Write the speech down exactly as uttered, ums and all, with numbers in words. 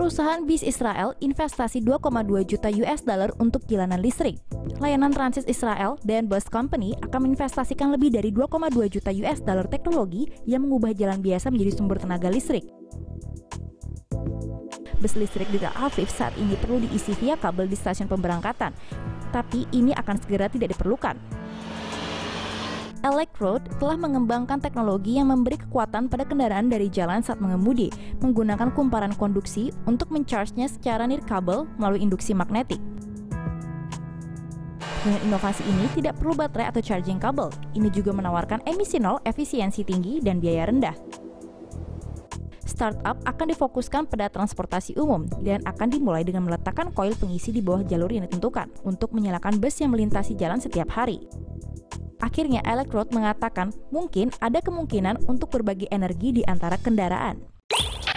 perusahaan bis Israel investasi dua koma dua juta U S dollar untuk jalanan listrik. Layanan Transit Israel dan Bus Company akan menginvestasikan lebih dari dua koma dua juta U S dollar teknologi yang mengubah jalan biasa menjadi sumber tenaga listrik. Bus listrik di Tel Aviv saat ini perlu diisi via kabel di stasiun pemberangkatan, tapi ini akan segera tidak diperlukan. Electroad telah mengembangkan teknologi yang memberi kekuatan pada kendaraan dari jalan saat mengemudi, menggunakan kumparan konduksi untuk mencharge-nya secara nirkabel melalui induksi magnetik. Dengan inovasi ini, tidak perlu baterai atau charging kabel. Ini juga menawarkan emisi nol, efisiensi tinggi, dan biaya rendah. Startup akan difokuskan pada transportasi umum dan akan dimulai dengan meletakkan koil pengisi di bawah jalur yang ditentukan untuk menyalakan bus yang melintasi jalan setiap hari. Akhirnya, Electroad mengatakan mungkin ada kemungkinan untuk berbagi energi di antara kendaraan.